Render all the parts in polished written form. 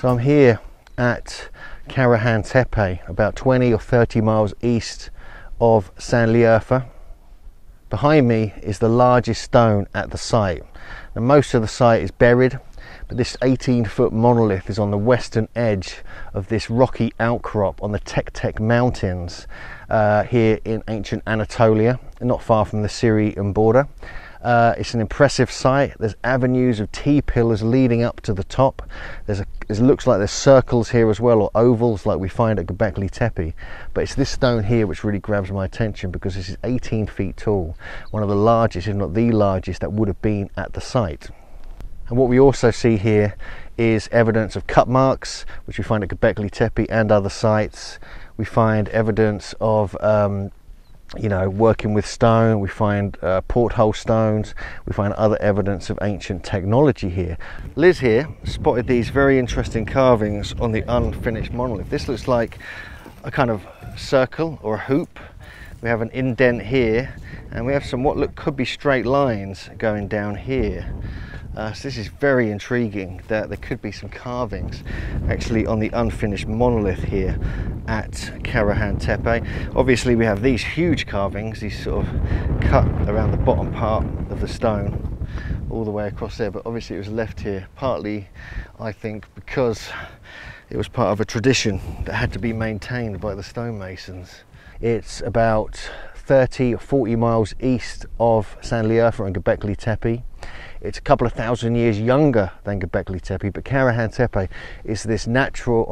So I'm here at Karahan Tepe, about 20 or 30 miles east of Sanliurfa. Behind me is the largest stone at the site. Now, most of the site is buried, but this 18-foot monolith is on the western edge of this rocky outcrop on the Tektek Mountains here in ancient Anatolia, not far from the Syrian border. It's an impressive site. There's avenues of T-pillars leading up to the top. It looks like there's circles here as well, or ovals like we find at Göbekli Tepe. But it's this stone here which really grabs my attention because this is 18 feet tall, one of the largest, if not the largest, that would have been at the site. And what we also see here is evidence of cut marks, which we find at Göbekli Tepe and other sites. We find evidence of working with stone. We find porthole stones. We find other evidence of ancient technology here. Liz here spotted these very interesting carvings on the unfinished monolith. This looks like a kind of circle or a hoop. We have an indent here, and we have some what look could be straight lines going down here. So this is very intriguing that there could be some carvings actually on the unfinished monolith here at Karahan Tepe. Obviously we have these huge carvings, these sort of cut around the bottom part of the stone all the way across there, but obviously it was left here partly, I think, because it was part of a tradition that had to be maintained by the stonemasons. It's about 30 or 40 miles east of Sanliurfa and Göbekli Tepe. It's a couple of thousand years younger than Göbekli Tepe, but Karahan Tepe is on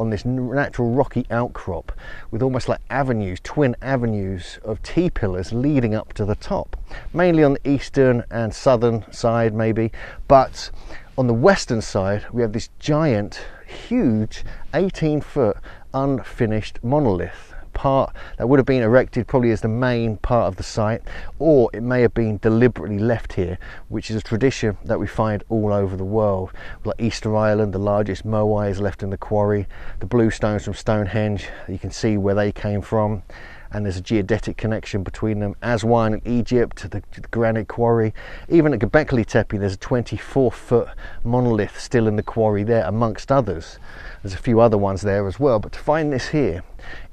this natural rocky outcrop with almost like avenues, twin avenues of T-pillars leading up to the top, mainly on the eastern and southern side maybe, but on the western side we have this giant, huge 18-foot unfinished monolith. Part that would have been erected probably as the main part of the site, or it may have been deliberately left here, which is a tradition that we find all over the world, like Easter Island. The largest Moai is left in the quarry, the blue stones from Stonehenge, you can see where they came from, and there's a geodetic connection between them. Aswan in Egypt, the granite quarry. Even at Göbekli Tepe, there's a 24-foot monolith still in the quarry there, amongst others. There's a few other ones there as well, but to find this here,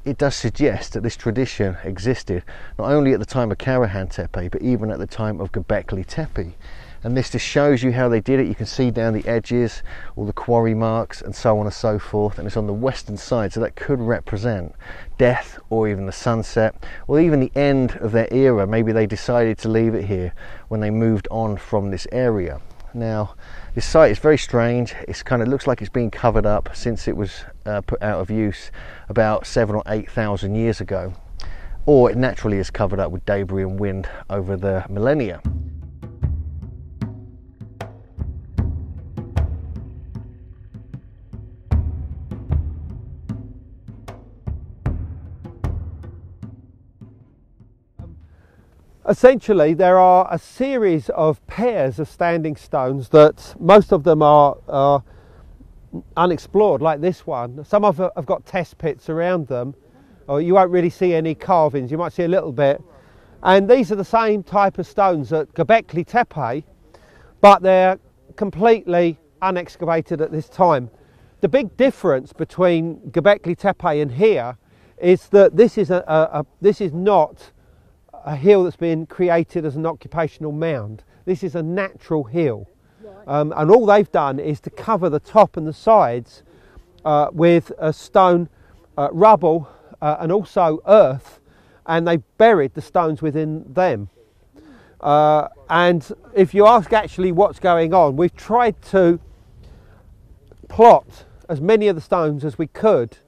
it does suggest that this tradition existed, not only at the time of Karahan Tepe, but even at the time of Göbekli Tepe. And this just shows you how they did it. You can see down the edges, all the quarry marks and so on and so forth, and it's on the western side, so that could represent death or even the sunset or even the end of their era. Maybe they decided to leave it here when they moved on from this area. Now, this site is very strange. It's kind of looks like it's been covered up since it was put out of use about 7,000 or 8,000 years ago, or it naturally is covered up with debris and wind over the millennia. Essentially, there are a series of pairs of standing stones that most of them are unexplored, like this one. Some of them have got test pits around them, or you won't really see any carvings, you might see a little bit. And these are the same type of stones at Göbekli Tepe, but they're completely unexcavated at this time. The big difference between Göbekli Tepe and here is that this is not a hill that's been created as an occupational mound. This is a natural hill, and all they've done is to cover the top and the sides with a stone rubble and also earth, and they buried the stones within them. And if you ask actually what's going on, we've tried to plot as many of the stones as we could,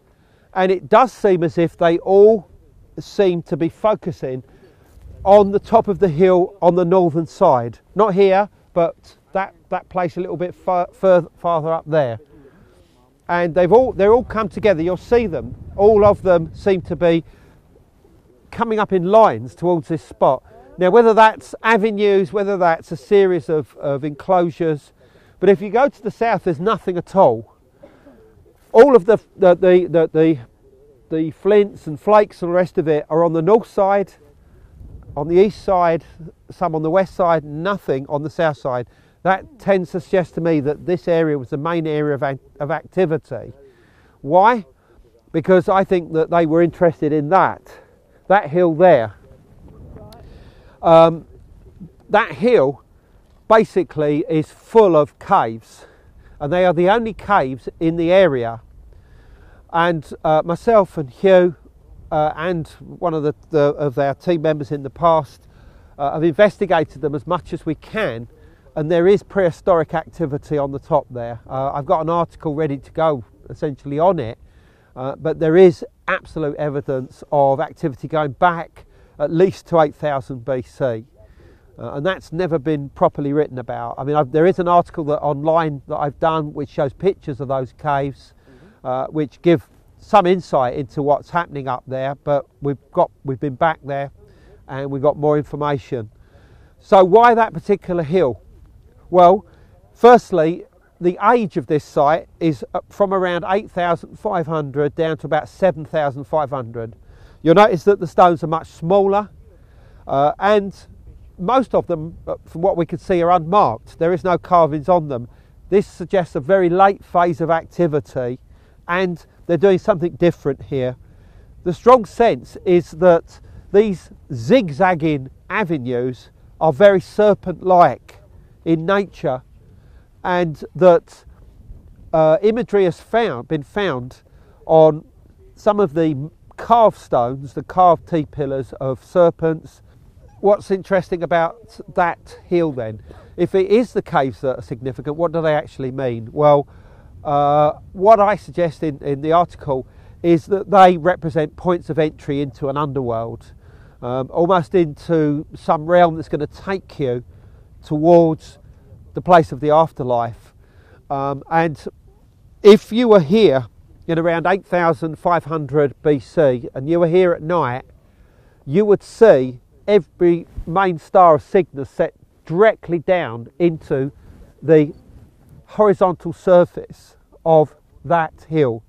and it does seem as if they all seem to be focusing on the top of the hill on the northern side. Not here, but that place a little bit farther up there. And they're all come together. You'll see them. All of them seem to be coming up in lines towards this spot. Now, whether that's avenues, whether that's a series of enclosures, but if you go to the south, there's nothing at all. All of the flints and flakes and the rest of it are on the north side, on the east side, some on the west side, nothing on the south side. That tends to suggest to me that this area was the main area of activity. Why? Because I think that they were interested in that hill there. That hill basically is full of caves, and they are the only caves in the area. And myself and Hugh and one of our team members in the past have investigated them as much as we can, and there is prehistoric activity on the top there. I've got an article ready to go essentially on it, but there is absolute evidence of activity going back at least to 8000 BC. And that's never been properly written about. I mean, there is an article that online that I've done which shows pictures of those caves, which give some insight into what's happening up there. But we've been back there and we've got more information. So why that particular hill? Well, firstly, the age of this site is from around 8,500 down to about 7,500. You'll notice that the stones are much smaller, and most of them, from what we can see, are unmarked. There is no carvings on them. This suggests a very late phase of activity, and they're doing something different here. The strong sense is that these zigzagging avenues are very serpent-like in nature, and that imagery has been found on some of the carved stones, the carved T-pillars of serpents. What's interesting about that hill then? If it is the caves that are significant, what do they actually mean? Well, what I suggest in the article is that they represent points of entry into an underworld, almost into some realm that's going to take you towards the place of the afterlife. And if you were here in around 8,500 BC and you were here at night, you would see every main star of Cygnus set directly down into the horizontal surface of that hill,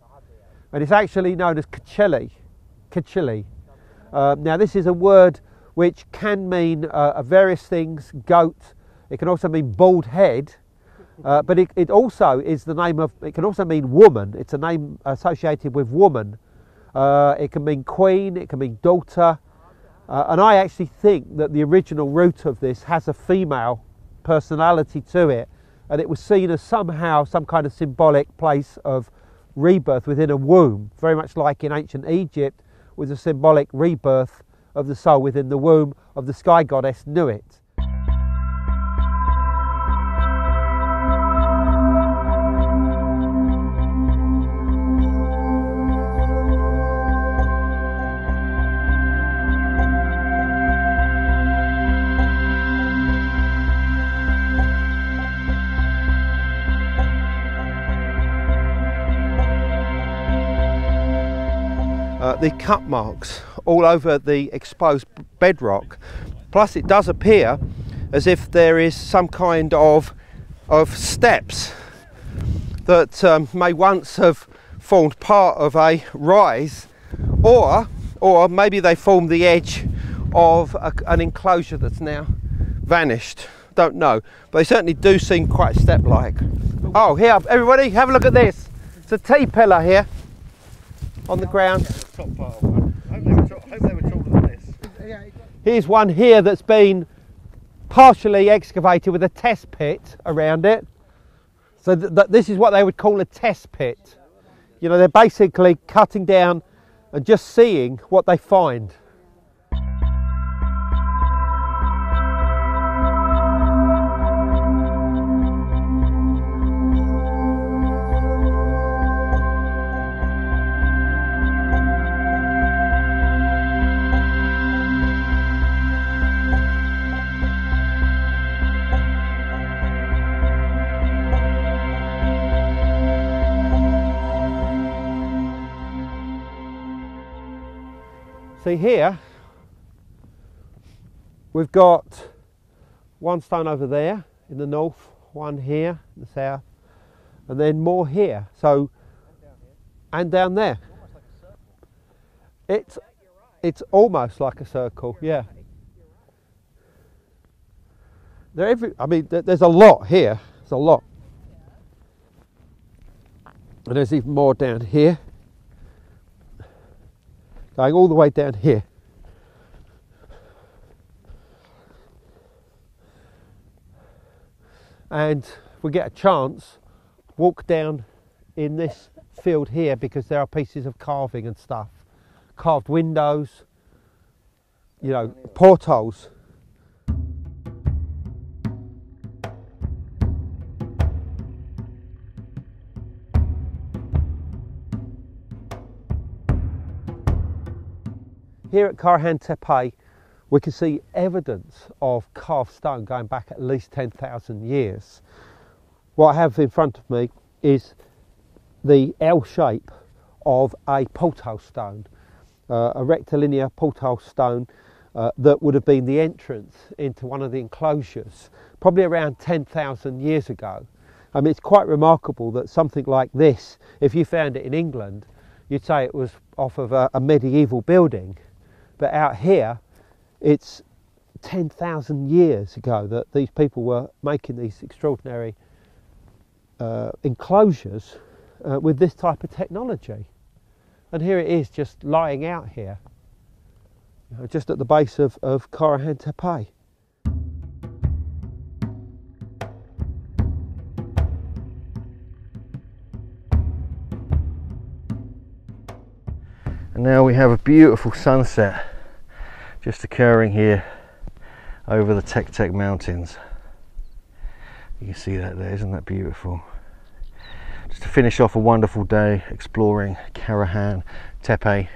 and it's actually known as Kacheli. Kacheli. Now this is a word which can mean various things, goat. It can also mean bald head, but it also is the name of. It can also mean woman. It's a name associated with woman. It can mean queen. It can mean daughter. And I actually think that the original root of this has a female personality to it, and it was seen as somehow some kind of symbolic place of rebirth within a womb, very much like in ancient Egypt was a symbolic rebirth of the soul within the womb of the sky goddess Nut. The cut marks all over the exposed bedrock, plus it does appear as if there is some kind of steps that may once have formed part of a rise, or maybe they formed the edge of an enclosure that's now vanished. Don't know, but they certainly do seem quite step-like. Oh, here, everybody, have a look at this. It's a T-pillar here on the ground. Here's one here that's been partially excavated with a test pit around it. So this is what they would call a test pit. You know, they're basically cutting down and just seeing what they find. See here, we've got one stone over there in the north, one here in the south, and then more here. So, and down there. It's almost like a circle, yeah. They're every, I mean, there's a lot here. There's a lot. And there's even more down here. Going all the way down here. And if we get a chance, walk down in this field here, because there are pieces of carving and stuff. Carved windows, you know, portholes. Here at Karahan Tepe, we can see evidence of carved stone going back at least 10,000 years. What I have in front of me is the L shape of a portal stone, a rectilinear portal stone that would have been the entrance into one of the enclosures, probably around 10,000 years ago. I mean, it's quite remarkable that something like this, if you found it in England, you'd say it was off of a medieval building, but out here, it's 10,000 years ago that these people were making these extraordinary enclosures with this type of technology. And here it is just lying out here, you know, just at the base of Karahan Tepe. And now we have a beautiful sunset just occurring here over the Tektek Mountains. You can see that there, isn't that beautiful? Just to finish off a wonderful day exploring Karahan Tepe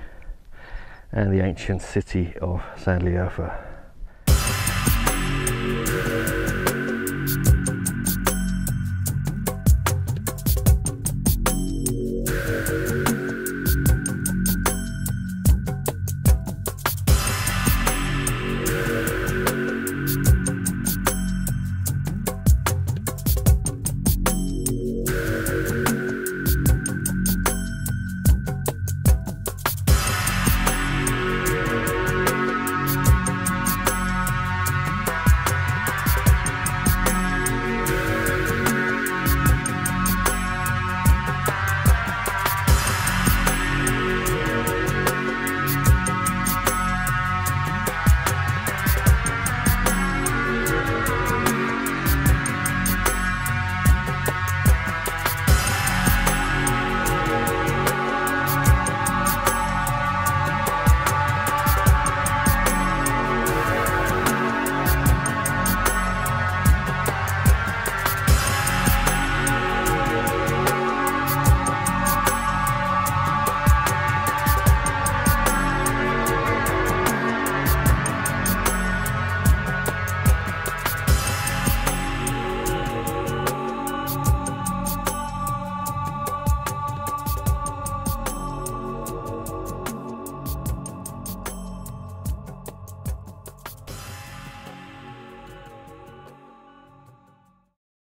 and the ancient city of Sanliurfa.